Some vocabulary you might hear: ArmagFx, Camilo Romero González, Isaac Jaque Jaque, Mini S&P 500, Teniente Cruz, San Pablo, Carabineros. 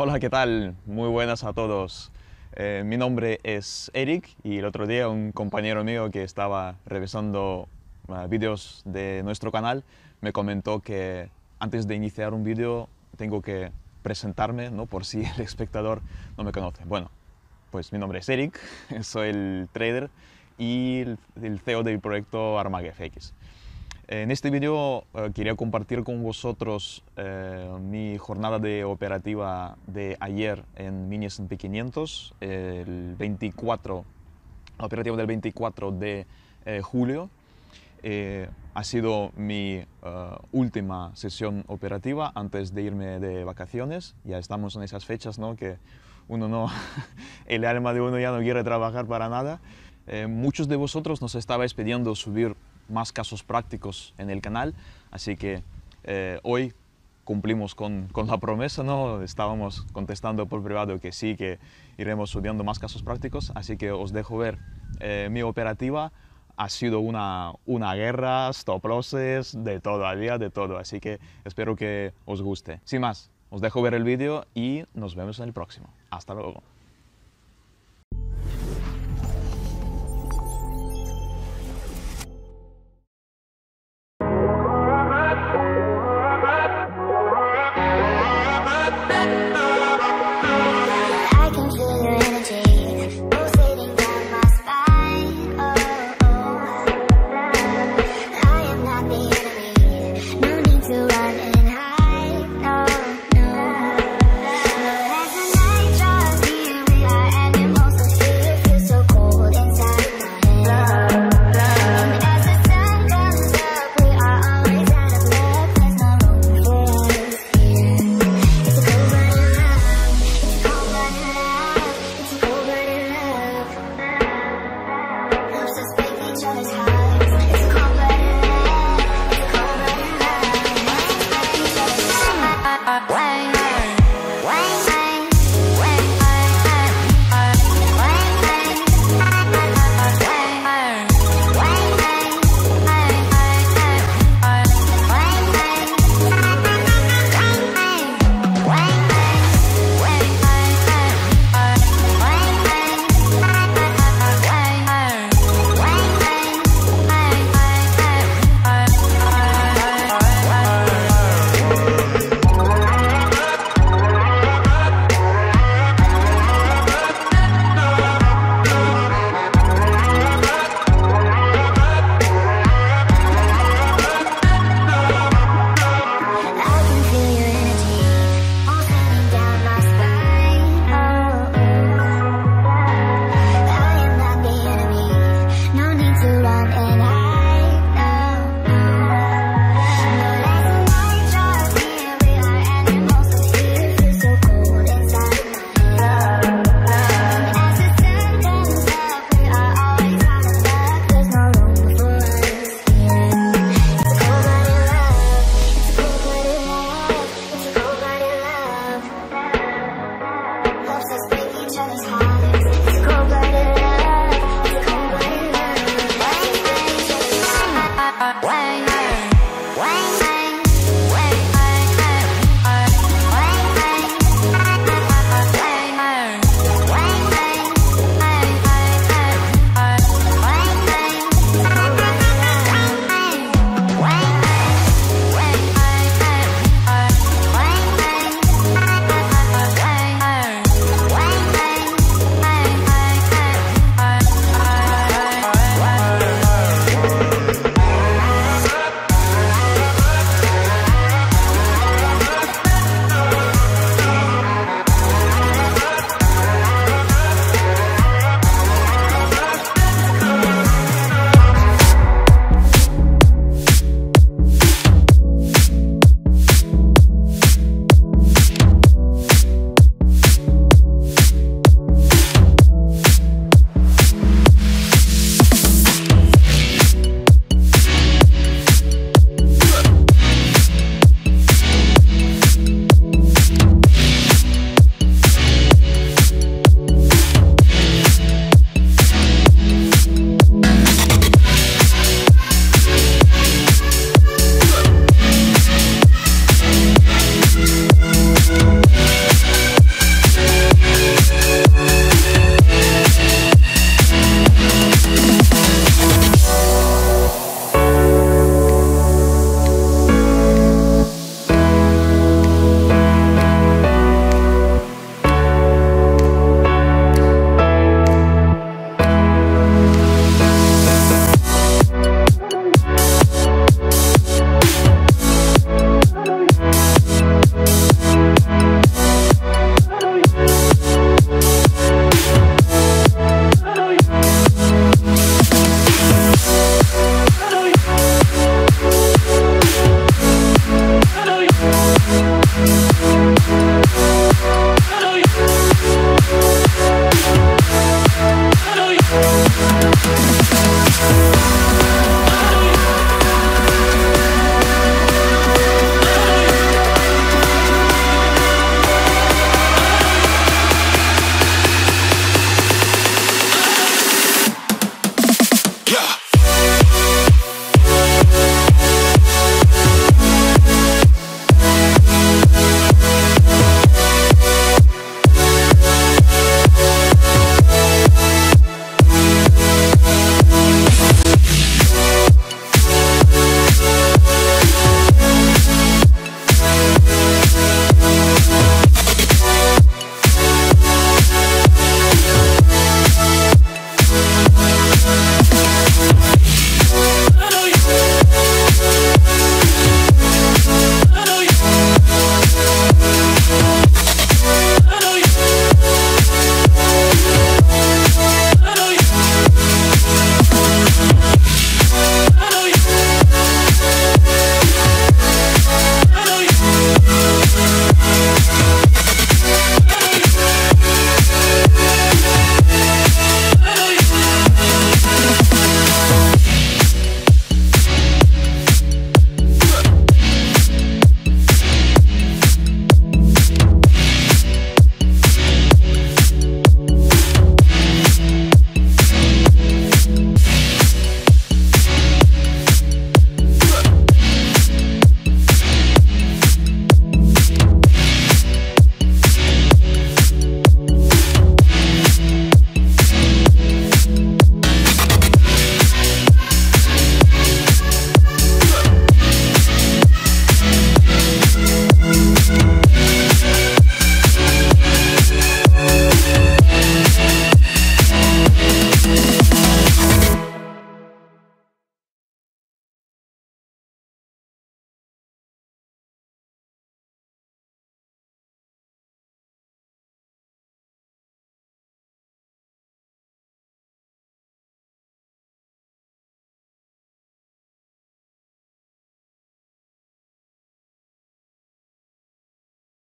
Hola, ¿qué tal? Muy buenas a todos. Mi nombre es Eric y el otro día un compañero mío que estaba revisando vídeos de nuestro canal me comentó que antes de iniciar un vídeo tengo que presentarme, ¿no? Por si el espectador no me conoce. Bueno, pues mi nombre es Eric, soy el trader y el CEO del proyecto ArmagFx. En este vídeo quería compartir con vosotros mi jornada de operativa de ayer en Mini S&P 500, la operativa del 24 de julio. Ha sido mi última sesión operativa antes de irme de vacaciones. Ya estamos en esas fechas, ¿no? Que uno no, el alma de uno ya no quiere trabajar para nada. Muchos de vosotros nos estabais pidiendo subir más casos prácticos en el canal, así que hoy cumplimos con la promesa, ¿no? Estábamos contestando por privado que sí, que iremos subiendo más casos prácticos, así que os dejo ver mi operativa. Ha sido una guerra, stop losses, de todo, al día de todo, así que espero que os guste. Sin más, os dejo ver el vídeo y nos vemos en el próximo. Hasta luego.